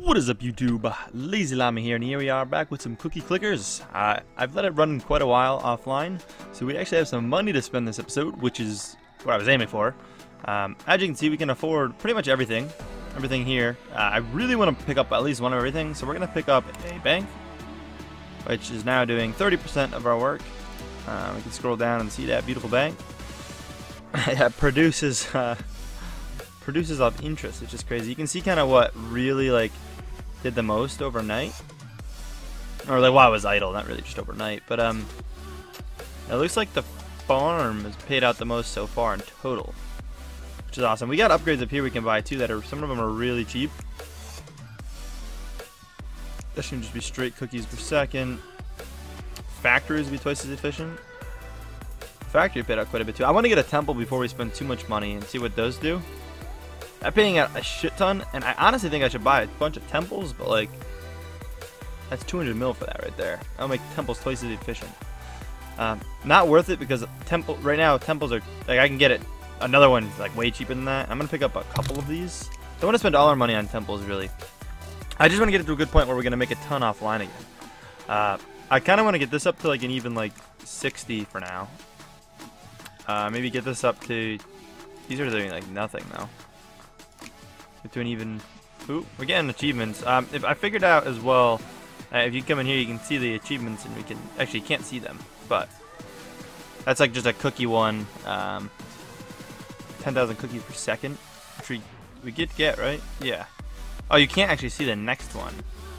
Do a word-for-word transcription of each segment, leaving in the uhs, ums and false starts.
What is up, YouTube? Lazy Llama here, and here we are back with some Cookie Clickers. Uh, I've let it run quite a while offline, so we actually have some money to spend this episode, which is what I was aiming for. Um, as you can see, we can afford pretty much everything, everything here. Uh, I really want to pick up at least one of everything, so we're going to pick up a bank, which is now doing thirty percent of our work. Uh, we can scroll down and see that beautiful bank. It produces, uh, produces off interest, which is crazy. You can see kind of what really like did the most overnight, or like why it was idle, not really just overnight. But um, it looks like the farm has paid out the most so far in total, which is awesome. We got upgrades up here we can buy too that are, some of them are really cheap. This should just be straight cookies per second. Factories will be twice as efficient. Factory paid out quite a bit too. I want to get a temple before we spend too much money and see what those do. I'm paying out a shit ton, and I honestly think I should buy a bunch of temples, but like, that's two hundred mil for that right there. I'll make temples twice as efficient. Um, not worth it because temple right now temples are like, I can get it another one like way cheaper than that. I'm gonna pick up a couple of these. Don't want to spend all our money on temples really. I just want to get it to a good point where we're gonna make a ton offline again. Uh, I kind of want to get this up to like an even like sixty for now. Uh, maybe get this up to, these are doing like nothing now. To an even, ooh, we're getting achievements. Um, if I figured out as well, uh, if you come in here, you can see the achievements, and we can actually you can't see them, but that's like just a cookie one, um, ten thousand cookies per second, which we, we get get right, yeah. Oh, you can't actually see the next one.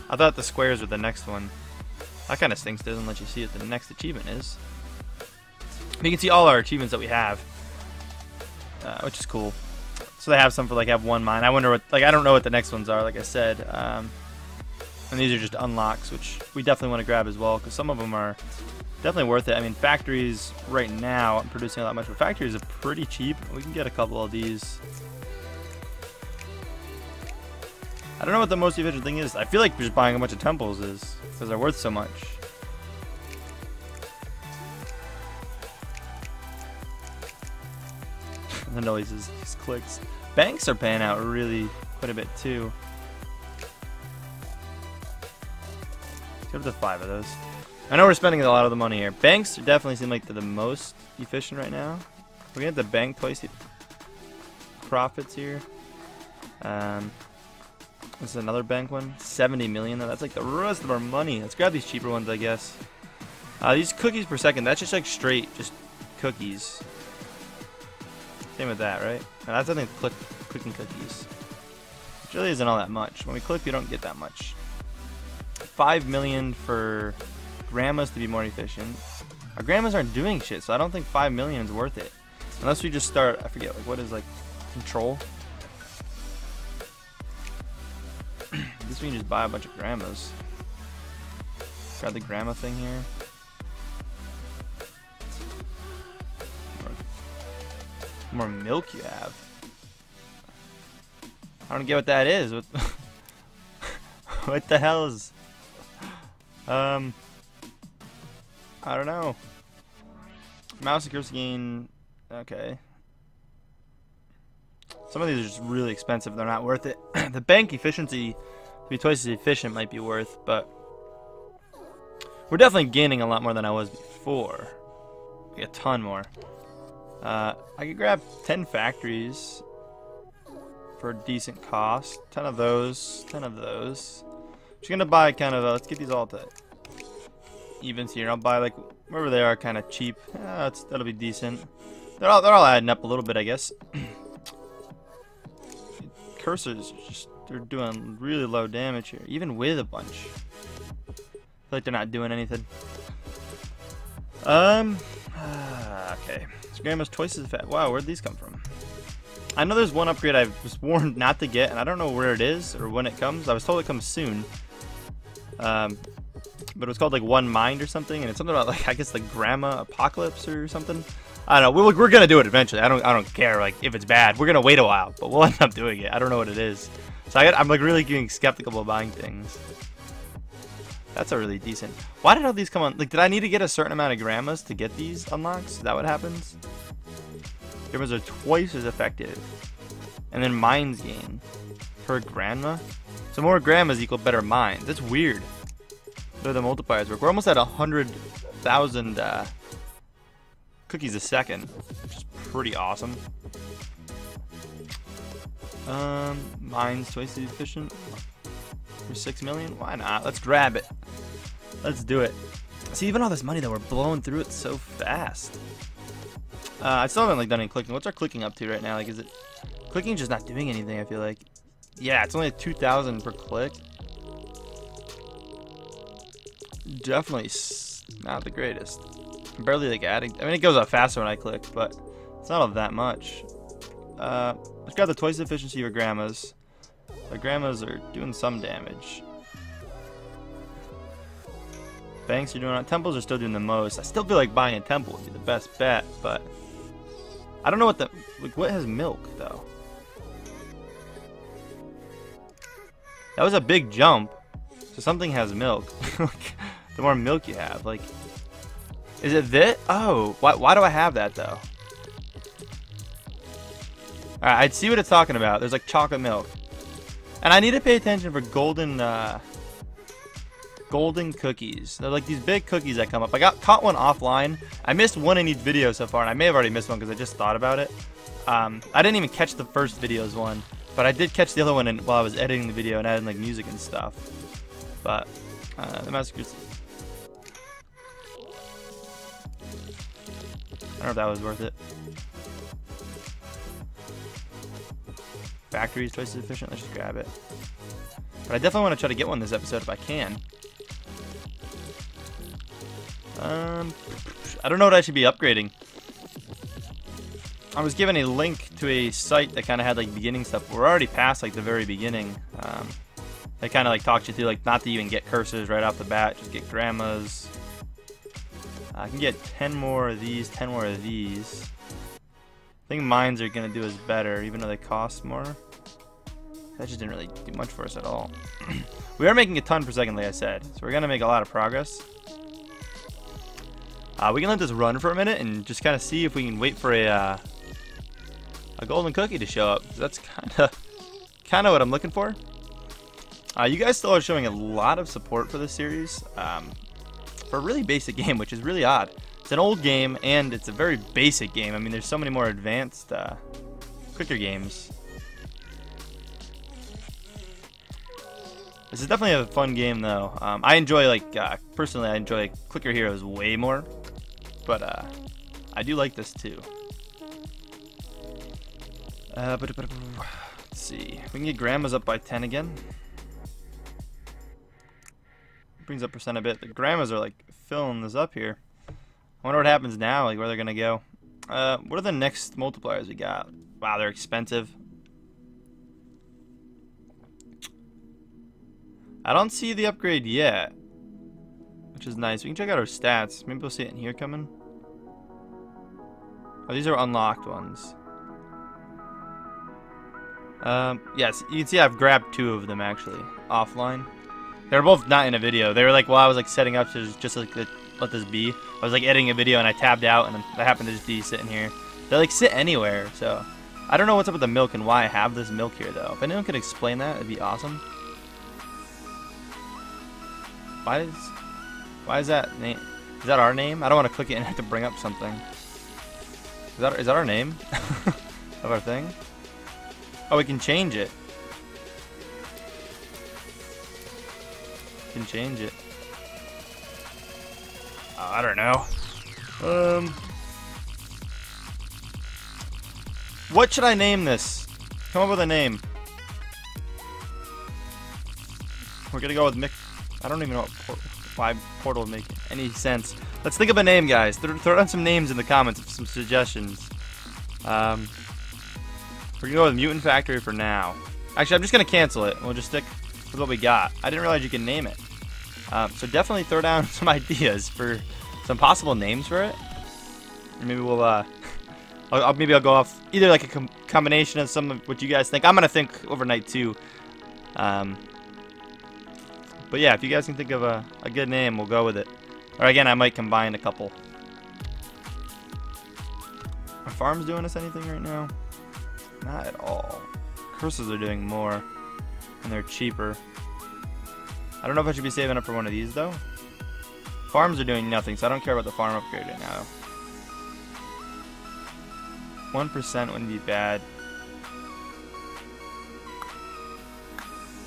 I thought the squares were the next one. That kind of stinks. Doesn't let you see what the next achievement is. But you can see all our achievements that we have, uh, which is cool. So they have some for like have one mine. I wonder what, like I don't know what the next ones are, like I said. Um, and these are just unlocks, which we definitely want to grab as well, because some of them are definitely worth it. I mean, factories right now aren't producing a lot much, but factories are pretty cheap. We can get a couple of these. I don't know what the most efficient thing is. I feel like just buying a bunch of temples is, because they're worth so much. The noises, just clicks. Banks are paying out really quite a bit too. Let's go to the five of those. I know we're spending a lot of the money here. Banks definitely seem like they're the most efficient right now. We're gonna have to bank twice the profits here. Um, this is another bank one. seventy million though. That's like the rest of our money. Let's grab these cheaper ones, I guess. Uh, these cookies per second. That's just like straight, just cookies. Same with that, right? Now that's something click clicking cookies. Which really isn't all that much. When we click, we don't get that much. Five million for grandmas to be more efficient. Our grandmas aren't doing shit, so I don't think five million is worth it. Unless we just start, I forget, like what is like control? This we can just buy a bunch of grandmas. Grab the grandma thing here. More milk you have. I don't get what that is. What, what the hell is? Um, I don't know. Mouse and cursor gain. Okay. Some of these are just really expensive. They're not worth it. The bank efficiency to be twice as efficient might be worth, but we're definitely gaining a lot more than I was before. Like a ton more. Uh, I could grab ten factories for a decent cost. ten of those, ten of those. Just gonna buy kind of, uh, let's get these all to evens here. I'll buy like wherever they are, kind of cheap. Uh, that's, that'll be decent. They're all they're all adding up a little bit, I guess. Cursors, just they're doing really low damage here, even with a bunch. I feel like they're not doing anything. Um. Uh, okay. Grandma's twice as fat. Wow, where'd these come from? I know there's one upgrade I was warned not to get, and I don't know where it is or when it comes. I was told it comes soon. Um, but it was called like One Mind or something, and it's something about like I guess like Grandma Apocalypse or something. I don't know. We're we're gonna do it eventually. I don't I don't care like if it's bad. We're gonna wait a while, but we'll end up doing it. I don't know what it is, so I got, I'm like really getting skeptical about buying things. That's a really decent. Why did all these come on? Like, did I need to get a certain amount of grandmas to get these unlocks? Is that what happens? Grandmas are twice as effective. And then mines gain per grandma. So more grandmas equal better minds. That's weird. So the multipliers work. We're almost at one hundred thousand uh, cookies a second, which is pretty awesome. Um, mine's twice as efficient for six million. Why not? Let's grab it. Let's do it. See, even all this money that we're blowing through it so fast. Uh, I still haven't like done any clicking. What's our clicking up to right now? Like, is it clicking just not doing anything? I feel like. Yeah, it's only two thousand per click. Definitely not the greatest. I'm barely like adding. I mean, it goes up faster when I click, but it's not all that much. Uh, let's grab the twice the efficiency of your grandmas. Our grandmas are doing some damage. Banks are doing it. Temples are still doing the most. I still feel like buying a temple would be the best bet, but I don't know what the like. What has milk though? That was a big jump. So something has milk. The more milk you have, like, is it this? Oh, why why do I have that though? All right, I see what it's talking about. There's like chocolate milk, and I need to pay attention for golden. Uh, golden cookies. They're like these big cookies that come up. I got caught one offline. I missed one in each video so far, and I may have already missed one because I just thought about it. Um, I didn't even catch the first video's one, but I did catch the other one in, while I was editing the video and adding like music and stuff. But uh, the massacres. I don't know if that was worth it. Factory is twice as efficient. Let's just grab it. But I definitely want to try to get one this episode if I can. Um, I don't know what I should be upgrading. I was given a link to a site that kind of had like beginning stuff. We're already past like the very beginning. Um, they kind of like talked you through like not to even get cursors right off the bat. Just get grandmas. I can get ten more of these, ten more of these. I think mines are gonna do us better, even though they cost more. That just didn't really do much for us at all. We are making a ton per second, like I said, so we're gonna make a lot of progress. Uh, we can let this run for a minute and just kind of see if we can wait for a uh, a golden cookie to show up. That's kind of kind of what I'm looking for. Uh, you guys still are showing a lot of support for this series um, for a really basic game, which is really odd. It's an old game and it's a very basic game. I mean, there's so many more advanced, uh, quicker games. This is definitely a fun game though. Um, I enjoy like uh, personally, I enjoy like, Clicker Heroes way more. But uh, I do like this too. Uh, but, but, let's see. We can get grandmas up by ten again. Brings up percent a bit. The grandmas are like filling this up here. I wonder what happens now, like where they're gonna go. Uh, what are the next multipliers we got? Wow, they're expensive. I don't see the upgrade yet, which is nice. We can check out our stats. Maybe we'll see it in here coming. Oh, these are unlocked ones. Um, yes, you can see I've grabbed two of them actually offline. They were both not in a video. They were like while well, I was like setting up to just like let this be. I was like editing a video and I tabbed out and I happened to just be sitting here. They like sit anywhere. So I don't know what's up with the milk and why I have this milk here though. If anyone could explain that, it'd be awesome. Why is why is that name? Is that our name? I don't want to click it and have to bring up something. Is that is that our name of our thing? Oh, we can change it. We can change it. Oh, I don't know. Um, what should I name this? Come up with a name. We're gonna go with Mick. I don't even know what port why portal would make any sense. Let's think of a name, guys. Th throw down some names in the comments, some suggestions. Um, we're gonna go with Mutant Factory for now. Actually, I'm just gonna cancel it. We'll just stick with what we got. I didn't realize you can name it. Um, so definitely throw down some ideas for some possible names for it. And maybe we'll uh, I'll, I'll, maybe I'll go off either like a com combination of some of what you guys think. I'm gonna think overnight too. Um. But yeah, if you guys can think of a, a good name, we'll go with it. Or again, I might combine a couple. Are farms doing us anything right now? Not at all. Curses are doing more. and they're cheaper. I don't know if I should be saving up for one of these though. Farms are doing nothing, so I don't care about the farm upgrade right now. one percent wouldn't be bad.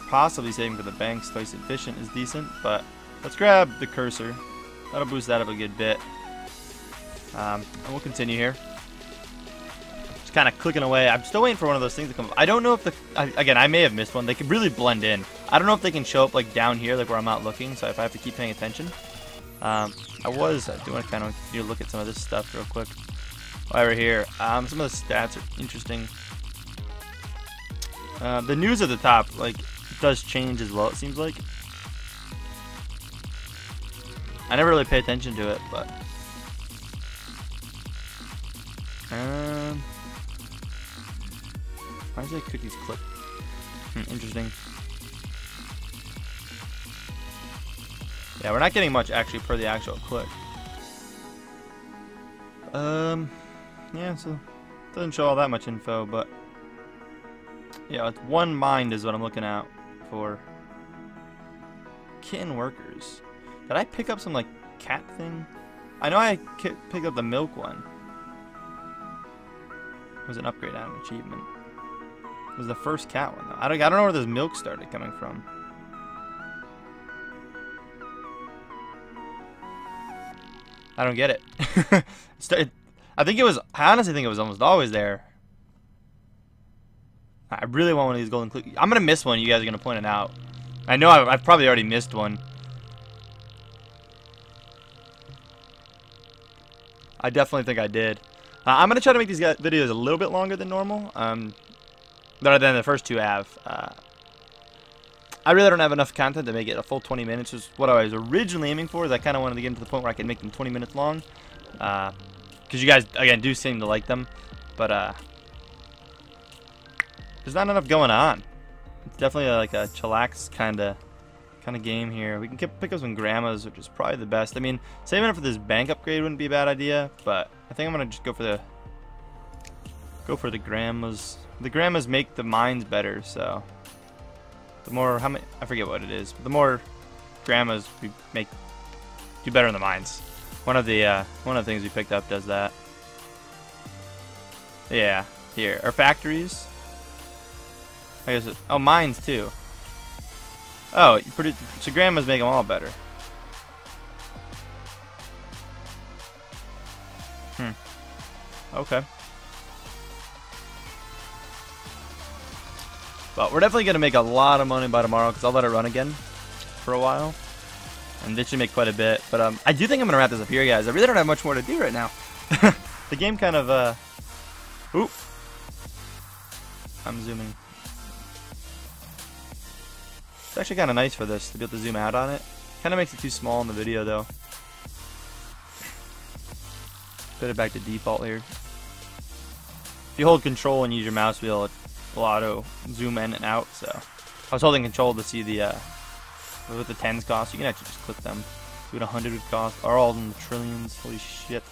Possibly saving for the bank's twice efficient is decent, but let's grab the cursor. That'll boost that up a good bit. Um, and we'll continue here. Just kind of clicking away. I'm still waiting for one of those things to come up. I don't know if the... I, again, I may have missed one. They can really blend in. I don't know if they can show up like down here, like where I'm not looking, so if I have to keep paying attention. Um, I was doing kind of need to look at some of this stuff real quick while we're here. Um, some of the stats are interesting. Uh, the news at the top like does change as well. It seems like I never really pay attention to it, but um, why is that cookies click? Hmm, interesting. Yeah, we're not getting much actually per the actual click. Um, yeah, so doesn't show all that much info, but yeah, it's one mind is what I'm looking out for. Kitten workers. Did I pick up some like cat thing? I know I picked up the milk one. It was an upgrade on an achievement. It was the first cat one though. I don't I don't know where this milk started coming from. I don't get it. I think it was, I honestly think it was almost always there. I really want one of these golden clickies. I'm going to miss one. You guys are going to point it out. I know I've, I've probably already missed one. I definitely think I did. Uh, I'm going to try to make these guys, videos a little bit longer than normal. Um, better than the first two have. Uh, I really don't have enough content to make it a full twenty minutes, which is what I was originally aiming for. Is I kind of wanted to get to the point where I could make them twenty minutes long, because uh, you guys again do seem to like them, but uh, there's not enough going on. It's definitely a, like a chillax kind of kind of game here. We can pick up some grandmas, which is probably the best. I mean, saving up for this bank upgrade wouldn't be a bad idea, but I think I'm gonna just go for the go for the grandmas. The grandmas make the mines better, so. The more, how many, I forget what it is, but the more grandmas we make, do better in the mines. One of the, uh, one of the things we picked up does that. Yeah, here. Or factories. I guess, it, oh, mines too. Oh, you produce, so grandmas make them all better. Hmm. Okay. But we're definitely going to make a lot of money by tomorrow because I'll let it run again for a while. And this should make quite a bit. But um, I do think I'm going to wrap this up here, guys. I really don't have much more to do right now. The game kind of... Uh... Oop. I'm zooming. It's actually kind of nice for this to be able to zoom out on it. Kind of makes it too small in the video, though. Put it back to default here. If you hold control and use your mouse wheel, it auto zoom in and out. So I was holding control to see the uh what the tens cost. You can actually just click them. See what a hundred would cost. Are all in the trillions? Holy shit!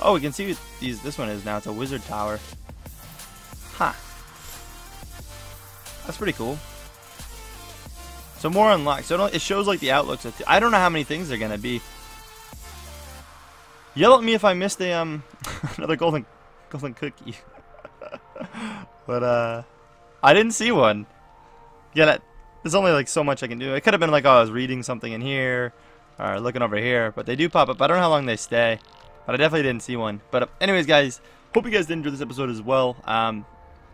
Oh, we can see what these this one is now. It's a wizard tower. Huh. That's pretty cool. So more unlocked. So it shows like the outlooks. I don't know how many things they're gonna be. Yell at me if I missed a um another golden golden cookie. But, uh, I didn't see one. Yeah, that, there's only, like, so much I can do. It could have been, like, oh, I was reading something in here, or looking over here. But they do pop up. I don't know how long they stay. But I definitely didn't see one. But, uh, anyways, guys, hope you guys did enjoy this episode as well. Um,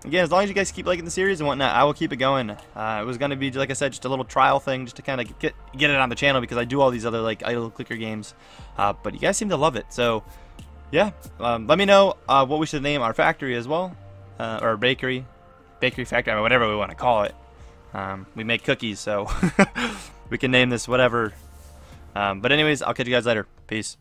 again, as long as you guys keep liking the series and whatnot, I will keep it going. Uh, it was going to be, like I said, just a little trial thing just to kind of get, get it on the channel because I do all these other, like, idle clicker games. Uh, but you guys seem to love it. So, yeah, um, let me know uh, what we should name our factory as well. Uh, or bakery, bakery factory, I mean, whatever we want to call it. Um, we make cookies, so we can name this whatever. Um, but anyways, I'll catch you guys later. Peace.